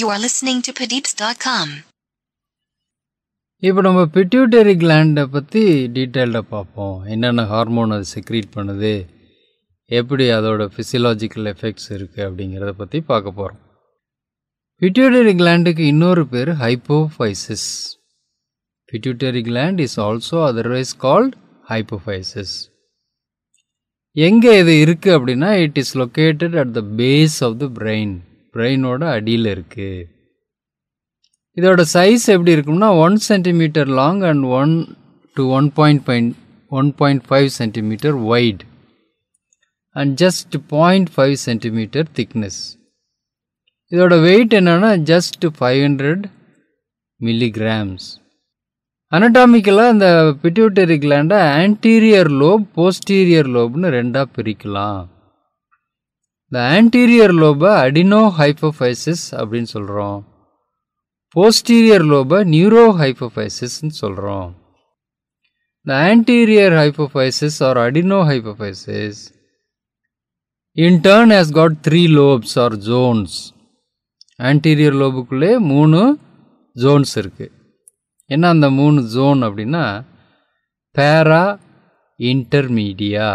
You are listening to padeepz.com. இப்போ நம்ம pituitary கிளாண்டை பற்றி டீட்டெயில்டாக பார்ப்போம். என்னென்ன ஹார்மோன் அது செக்ரீட் பண்ணுது, எப்படி அதோட ஃபிசியலாஜிக்கல் எஃபெக்ட்ஸ் இருக்குது அப்படிங்கிறத பற்றி பார்க்க போகிறோம். பிட்யூட்டரி கிளாண்டுக்கு இன்னொரு பேர் hypophysis. Pituitary gland is also otherwise called hypophysis. எங்கே இது இருக்குது அப்படின்னா, it is located at the base of the brain. பிரெயினோட அடியில் இருக்குது. இதோட சைஸ் எப்படி இருக்கும்னா 1 centimetre long and 1 to 1.5 centimetre wide and just 0.5 centimetre thickness. இதோட வெயிட் என்னென்னா ஜஸ்ட் 500 மில்லிகிராம்ஸ். அனடாமிக்கலாக இந்த பிட்யூட்டரி கிளாண்டை ஆன்டீரியர் லோப், போஸ்டீரியர் லோப்னு ரெண்டாக பிரிக்கலாம். இந்த ஆன்டீரியர் லோபை அடினோஹைப்போஃபைசிஸ் அப்படின்னு சொல்கிறோம். போஸ்டீரியர் லோபை நியூரோஹைப்போஃபைசிஸ்ன்னு சொல்கிறோம். இந்த anterior hypophysis or adenohypophysis in turn has got 3 lobes or zones. anterior lobeக்குள்ளே 3 zones இருக்குது. என்ன அந்த 3 zone அப்படின்னா, para intermedia,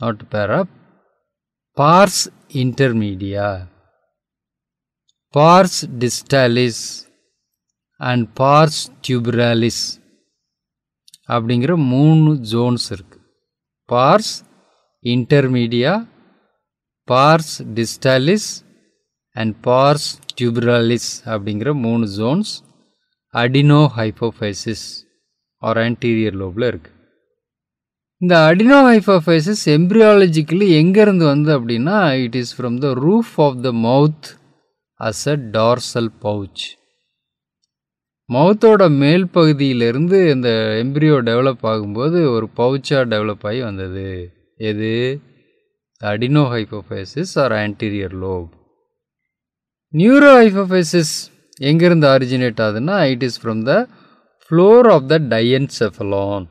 not para, pars intermedia, pars distalis and pars tuberalis அப்படிங்கிற 3 zones இருக்குது. Pars intermedia, pars distalis and pars tuberalis அப்படிங்கிற 3 zones adenohypophysis or anterior லோபில் இருக்குது. இந்த அடினோஹைப்போஃபைசிஸ் எம்ப்ரியாலஜிக்கலி எங்கேருந்து வந்து அப்படின்னா, it is from the roof of the mouth as a dorsal pouch. மவுத்தோட மேல் பகுதியிலிருந்து இந்த எம்ப்ரியோ டெவலப் ஆகும்போது ஒரு பவுச்சாக டெவலப் ஆகி வந்தது. எது? Adenohypophysis or anterior lobe. Neurohypophysis எங்கேருந்து ஆரிஜினேட் ஆகுதுன்னா, it is from the floor of the diencephalon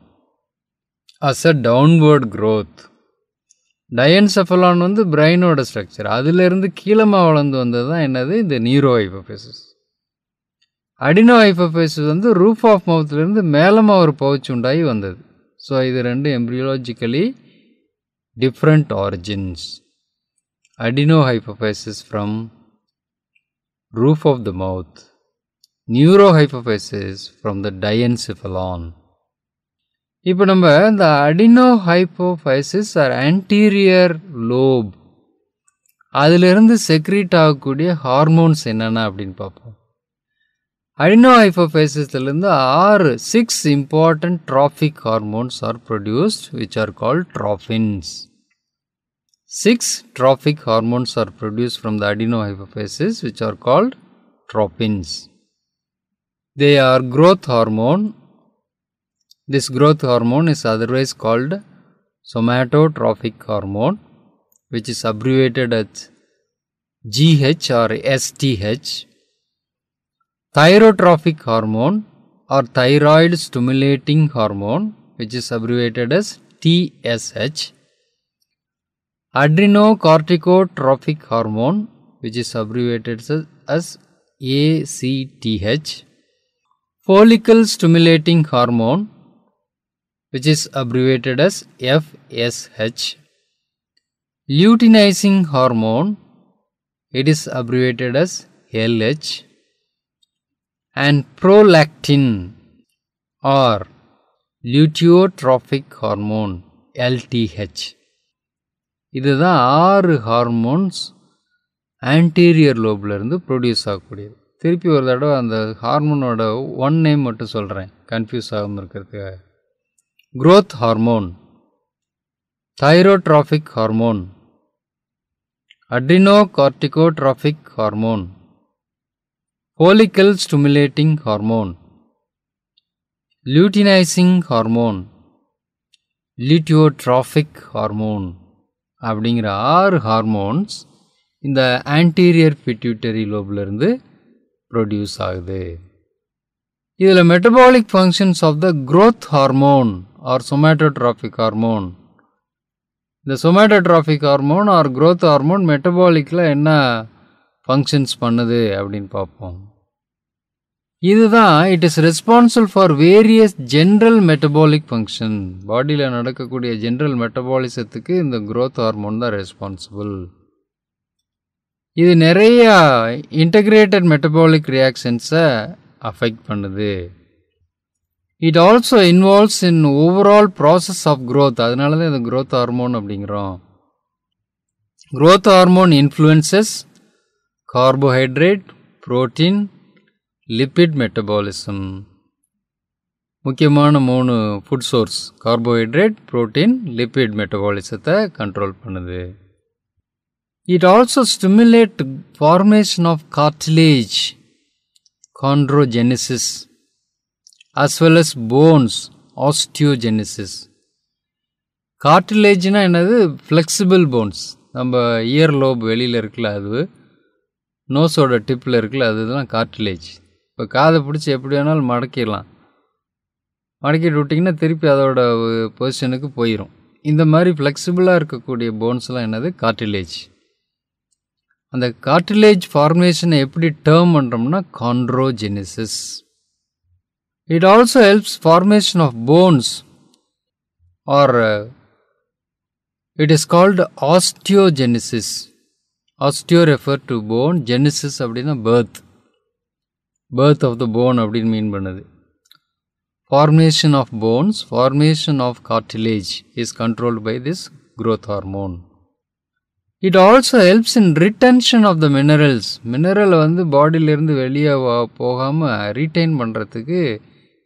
as a downward growth. diencephalon வந்து பிரெயினோட ஸ்ட்ரக்சர். அதிலிருந்து கீழமாக வளர்ந்து வந்தது தான் என்னது, இந்த நியூரோஹைப்போஃபைசிஸ். அடினோஹைப்போஃபைசிஸ் வந்து ரூஃப் ஆஃப் மவுத்லேருந்து மேலமாக ஒரு பவுச் உண்டாகி வந்தது. ஸோ இது ரெண்டு எம்ப்ரியாலஜிக்கலி different origins. Adenohypophysis from roof of the mouth, neurohypophysis from the diencephalon. இப்போ நம்ம இந்த adenohypophysis or anterior lobe அதிலிருந்து செக்ரீட் ஆகக்கூடிய ஹார்மோன்ஸ் என்னென்ன அப்படின்னு பார்ப்போம். அடினோஹைப்போஃபைசிஸ்லேருந்து 6 important trophic hormones are produced, which are called trophins. 6 trophic hormones are produced from the adenohypophysis, which are called trophins. They are growth hormone. This growth hormone is otherwise called somatotrophic hormone, which is abbreviated as GH or STH. Thyrotrophic hormone or thyroid stimulating hormone, which is abbreviated as TSH. Adrenocorticotrophic hormone, which is abbreviated as ACTH. Follicle stimulating hormone, which is abbreviated as FSH. Luteinizing hormone, it is abbreviated as LH. And prolactin or luteotrophic hormone LTH. இதுதான் 6 hormones anterior லோப்லேருந்து produce ஆகக்கூடியது. திருப்பி ஒரு தடவை அந்த ஹார்மோனோட one name மட்டும் சொல்கிறேன், confuse ஆகாமல் இருக்கிறதுக்காக. Growth hormone, thyrotrophic hormone, adrenocorticotrophic hormone, follicle stimulating hormone, luteinizing hormone, luteotrophic hormone அப்படிங்கிற 6 ஹார்மோன்ஸ் இந்த ஆன்டீரியர் பிட்யூட்டரி லோப்லேருந்து ப்ரொடியூஸ் ஆகுது. இதில் metabolic functions of the growth hormone or somatotrophic hormone. இந்த somatotrophic hormone or growth hormone மெட்டபாலிக்கில் என்ன functions பண்ணுது அப்படின்னு பார்ப்போம். இதுதான் it is responsible for various general metabolic function. பாடியில் நடக்கக்கூடிய ஜென்ரல் மெட்டபாலிசத்துக்கு இந்த க்ரோத் ஹார்மோன் தான் ரெஸ்பான்சிபிள். இது நிறைய இன்டகிரேட்டட் மெட்டபாலிக் ரியாக்ஷன்ஸை அஃபெக்ட் பண்ணுது. It also involves in overall process of growth. அதனால தான் இந்த க்ரோத் ஹார்மோன் அப்படிங்கிறோம். Growth hormone influences carbohydrate, protein, lipid metabolism. முக்கியமான 3 food source carbohydrate, protein, lipid மெட்டபாலிசத்தை கண்ட்ரோல் பண்ணுது. It also stimulate formation of cartilage, chondrogenesis, as well as bones, osteogenesis. கார்டிலேஜ்னா என்னது? Flexible bones. நம்ம இயர் லோப் வெளியில் இருக்குல்ல, அது நோஸோட டிப்பில் இருக்குல்ல, அதுதான் கார்டிலேஜ். இப்போ காதை பிடிச்சி எப்படி வேணாலும் மடக்கிடலாம், மடக்கிட்டு விட்டிங்கன்னா திருப்பி அதோட பொசிஷனுக்கு போயிடும். இந்த மாதிரி ஃப்ளெக்சிபிளாக இருக்கக்கூடிய போன்ஸ்லாம் என்னது? கார்டிலேஜ். அந்த கார்டிலேஜ் ஃபார்மேஷனை எப்படி டேர்ம் பண்ணுறோம்னா chondrogenesis. It also helps formation of bones or it is called osteogenesis. Osteo refer to bone, genesis அப்படின்னா birth, birth of the bone அப்படின்னு மீன் பண்ணுது. Formation of bones, formation of cartilage is controlled by this growth hormone. It also helps in retention of the minerals. மினரலை பாடியிலேருந்து வெளியே போகாமல் retain பண்ணுறதுக்கு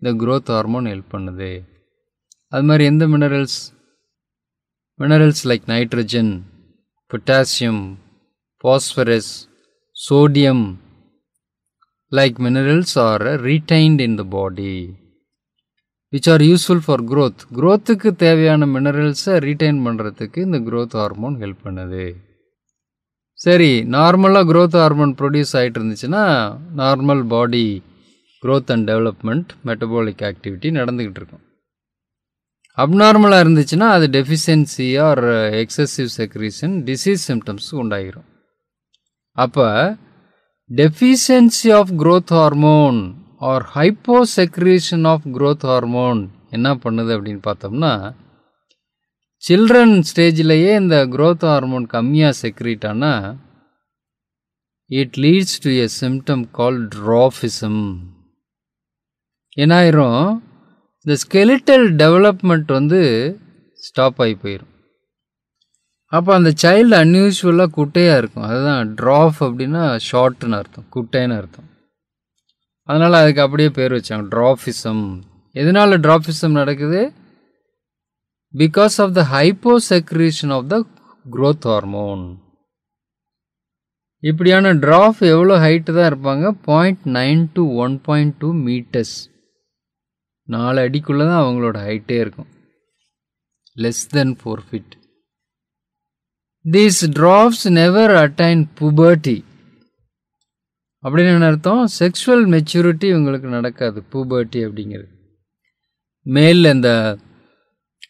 இந்த growth hormone help பண்ணுது. அது மாதிரி எந்த minerals? Minerals like nitrogen, potassium, phosphorus, sodium like minerals are retained in the body which are useful for growth. க்ரோத்துக்கு தேவையான மினரல்ஸை ரீட்டைன் பண்ணுறதுக்கு இந்த க்ரோத் ஹார்மோன் ஹெல்ப் பண்ணுது. சரி, நார்மலாக க்ரோத் ஹார்மோன் ப்ரொடியூஸ் ஆகிட்டு இருந்துச்சுன்னா normal body growth and development metabolic activity நடந்துக்கிட்டு இருக்கும். அப்நார்மலாக இருந்துச்சுன்னா அது deficiency or excessive secretion, disease symptoms உண்டாகிடும். அப்போ deficiency of growth hormone or hypo secretion of growth hormone என்ன பண்ணுது அப்படின்னு பார்த்தோம்னா, சில்ட்ரன் ஸ்டேஜ்லேயே இந்த க்ரோத் ஹார்மோன் கம்மியாக செக்ரீட் ஆனால் it leads to a symptom call dwarfism. என்னாயிரும்? இந்த ஸ்கெலிட்டல் டெவலப்மெண்ட் ஸ்டாப் ஆகி போயிடும். அப்போ அந்த சைல்டு அன்யூஷுவலாக குட்டையாக இருக்கும். அதுதான் ட்ராஃப் அப்படின்னா ஷார்ட்னு அர்த்தம், குட்டைன்னு அர்த்தம். அதனால் அதுக்கு அப்படியே பேர் வச்சாங்க ட்வார்ஃபிசம். எதனால் ட்வார்ஃபிசம் நடக்குது? because of the hyposecretion of the growth hormone. இப்படியான ட்ராஃப் எவ்வளோ ஹைட்டு தான் இருப்பாங்க? 0.9 to 1.2 meters. 4 அடிக்குள்ளே தான் அவங்களோட ஹைட்டே இருக்கும், less than 4 feet. These dwarfs never attain puberty. அப்படின்னு என்ன அர்த்தம்? செக்ஷுவல் மெச்சூரிட்டி இவங்களுக்கு நடக்காது, puberty அப்படிங்கிறது. மேலில் இந்த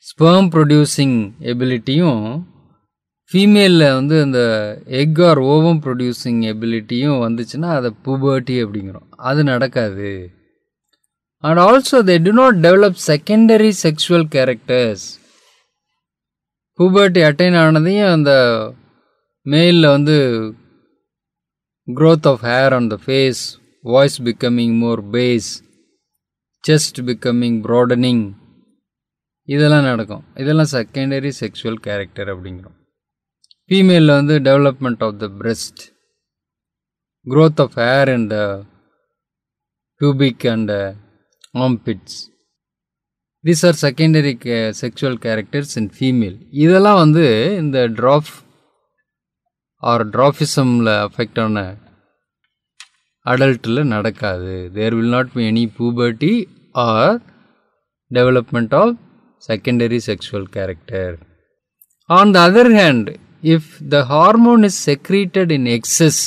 ஸ்பெர்ம் ப்ரொடியூசிங் எபிலிட்டியும் ஃபீமேலில் இந்த எக் ஆர் ஓவம் ப்ரொடியூசிங் எபிலிட்டியும் வந்துச்சுன்னா அதை புபர்ட்டி அப்படிங்கிறோம், அது நடக்காது. And also they do not develop secondary sexual characters. Puberty attain ஆனதையும் அந்த மேலில் growth of hair on the face, voice becoming more bass, chest becoming broadening, இதெல்லாம் நடக்கும். இதெல்லாம் செகண்டரி செக்ஷுவல் கேரக்டர் அப்படிங்கிறோம். ஃபீமேலில் development of the breast, growth of hair and pubic and armpits, these are secondary sexual characters in female. இதெல்லாம் இந்த trough or ட்ராஃபிசமில் affect ஆன அடல்ட்டில் நடக்காது. There will not be any puberty or development of secondary sexual character. On the other hand, if the hormone is secreted in excess,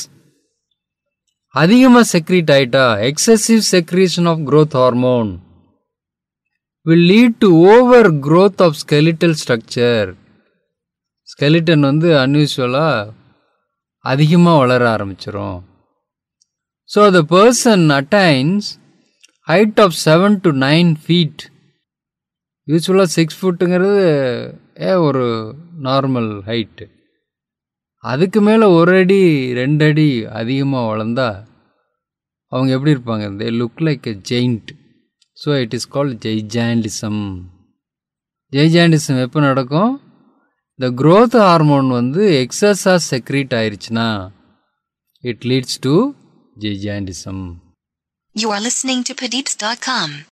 adhigama secrete aita, excessive secretion of growth hormone will lead to overgrowth of skeletal structure. skeleton unusual adhigama valara aarambichirum. So the person attains height of 7 to 9 feet. Usually 6 foot ஒரு normal height. அதுக்கு மேல ஒரு அடி ரெண்டு அடி அதிகமா வளர்ந்தா அவங்க எப்படி இருப்பாங்க? They look like a giant. So it is called gigantism. Gigantism எப்ப நடக்கும்? The growth hormone வந்து excess ah secrete ஆயிருச்சுனா it leads to gigantism. You are listening to padeepz.com.